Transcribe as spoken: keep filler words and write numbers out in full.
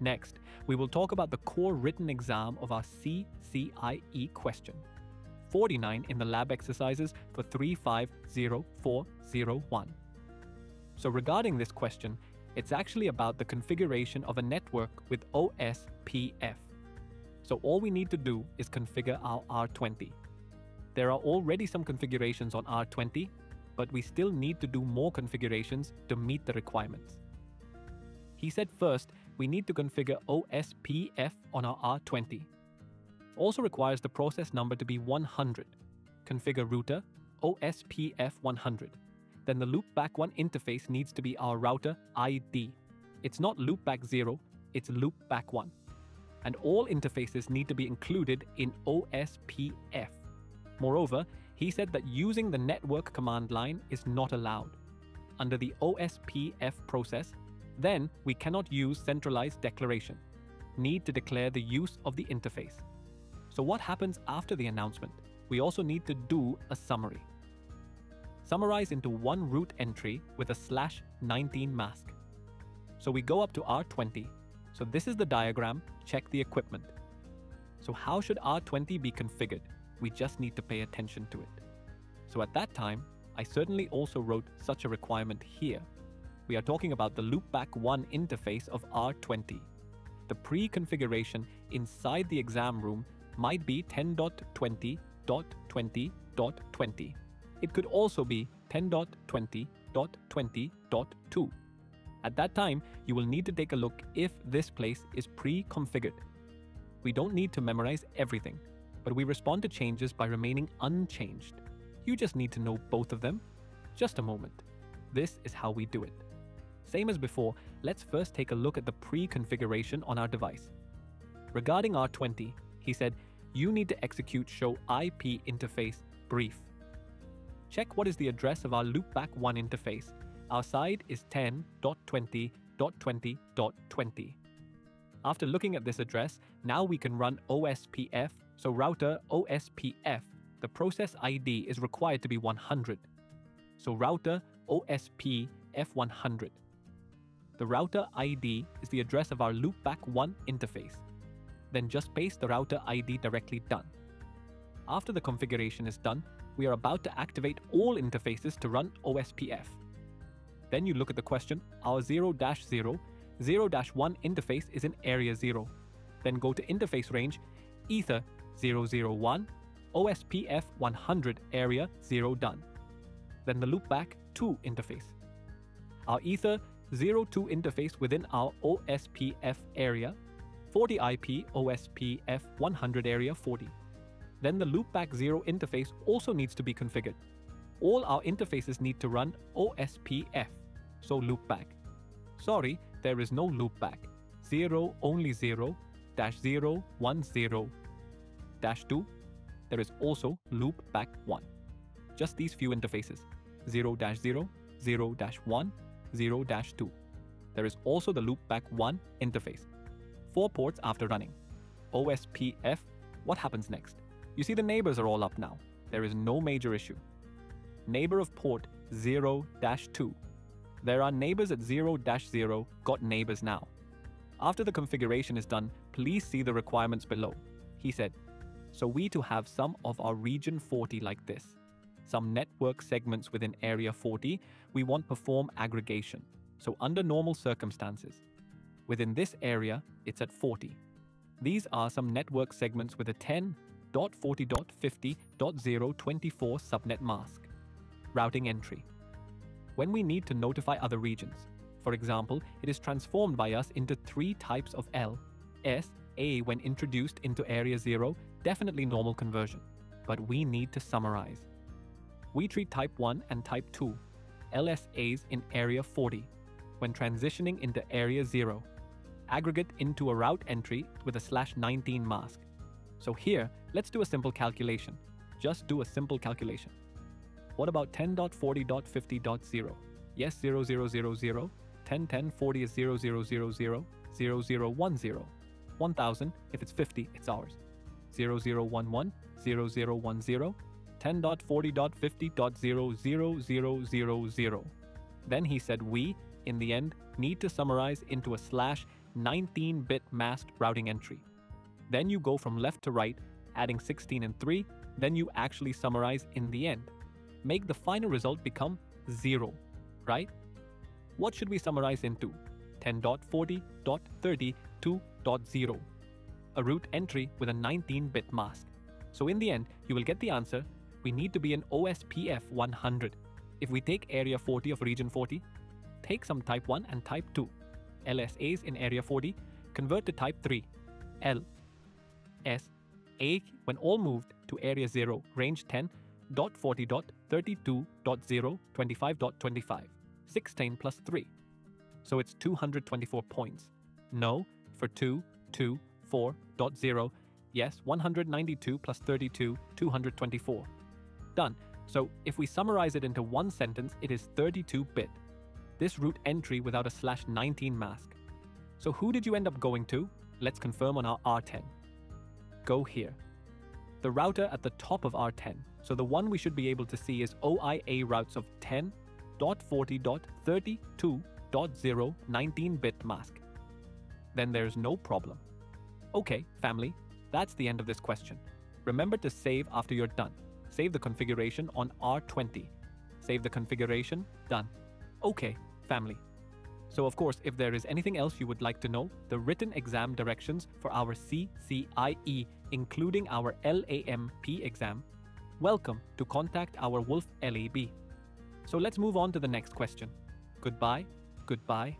Next, we will talk about the core written exam of our C C I E question forty-nine in the lab exercises for three five zero four zero one. So regarding this question, it's actually about the configuration of a network with O S P F. So all we need to do is configure our R twenty. There are already some configurations on R twenty, but we still need to do more configurations to meet the requirements. He said first, we need to configure O S P F on our R twenty. Also requires the process number to be one hundred. Configure router O S P F one hundred. Then the loopback one interface needs to be our router I D. It's not loopback zero, it's loopback one. And all interfaces need to be included in O S P F. Moreover, he said that using the network command line is not allowed under the O S P F process. Then we cannot use centralized declaration. Need to declare the use of the interface. So what happens after the announcement? We also need to do a summary. Summarize into one root entry with a slash nineteen mask. So we go up to R twenty. So this is the diagram, check the equipment. So how should R twenty be configured? We just need to pay attention to it. So at that time, I certainly also wrote such a requirement here. We are talking about the loopback one interface of R twenty. The pre-configuration inside the exam room might be ten dot twenty dot twenty dot twenty. It could also be ten dot twenty dot twenty dot two. At that time, you will need to take a look if this place is pre-configured. We don't need to memorize everything, but we respond to changes by remaining unchanged. You just need to know both of them. Just a moment. This is how we do it. Same as before, let's first take a look at the pre-configuration on our device. Regarding R twenty, he said, you need to execute show I P interface brief. Check what is the address of our loopback one interface. Our side is ten dot twenty dot twenty dot twenty. After looking at this address, now we can run O S P F, so router O S P F, the process I D is required to be one hundred. So router O S P F one hundred. The router I D is the address of our loopback one interface. Then just paste the router I D directly done. After the configuration is done, we are about to activate all interfaces to run O S P F. Then you look at the question, our zero dash zero, zero dash one interface is in area zero. Then go to interface range, ether zero zero one, O S P F one hundred area zero done. Then the loopback two interface. Our ether zero two interface within our O S P F area, forty I P O S P F one hundred area forty. Then the loopback zero interface also needs to be configured. All our interfaces need to run O S P F, so loopback. Sorry, there is no loopback. zero only zero dash zero one zero dash two. There is also loopback one. Just these few interfaces, zero dash zero, zero dash one, zero dash two. There is also the loopback one interface. Four ports after running. O S P F, what happens next? You see the neighbors are all up now. There is no major issue. Neighbor of port zero dash two. There are neighbors at zero dash zero, got neighbors now. After the configuration is done, please see the requirements below. He said, so we to have some of our region forty like this. Some network segments within area forty, we want perform aggregation. So under normal circumstances, within this area, it's at forty. These are some network segments with a ten dot forty dot fifty dot zero twenty-four subnet mask. Routing entry. When we need to notify other regions, for example, it is transformed by us into three types of L S A when introduced into area zero, definitely normal conversion. But we need to summarize. We treat type one and type two, L S As in area forty, when transitioning into area zero. Aggregate into a route entry with a slash nineteen mask. So here, let's do a simple calculation. Just do a simple calculation. What about ten dot forty dot fifty dot zero? Yes, zero zero zero zero. ten ten forty is zero zero zero zero. zero zero one zero. one thousand, if it's fifty, it's ours. zero zero one one. zero zero one zero. ten dot forty dot fifty dot zero zero zero zero. Then he said we, in the end, need to summarize into a slash nineteen bit masked routing entry. Then you go from left to right, adding sixteen and three, then you actually summarize in the end. Make the final result become zero, right? What should we summarize into? ten dot forty dot thirty-two dot zero. A route entry with a nineteen bit mask. So in the end, you will get the answer. We need to be an O S P F one hundred. If we take Area forty of Region forty, take some Type one and Type two, L S As in Area forty, convert to Type three, L S A when all moved to Area zero, Range ten dot forty dot thirty-two dot zero twenty-five dot twenty-five, sixteen plus three. So it's two hundred twenty-four points. No for two two four dot zero. Yes, one hundred ninety-two plus thirty-two, two hundred twenty-four. Done. So if we summarize it into one sentence, it is thirty-two bit. This route entry without a slash nineteen mask. So who did you end up going to? Let's confirm on our R ten. Go here. The router at the top of R ten. So the one we should be able to see is O I A routes of ten dot forty dot thirty-two dot zero nineteen bit mask. Then there's no problem. Okay, family, that's the end of this question. Remember to save after you're done. Save the configuration on R twenty. Save the configuration, done. Okay, family. So of course, if there is anything else you would like to know, the written exam directions for our C C I E, including our LAMP exam, welcome to contact our Wolf L A B. So let's move on to the next question. Goodbye, goodbye.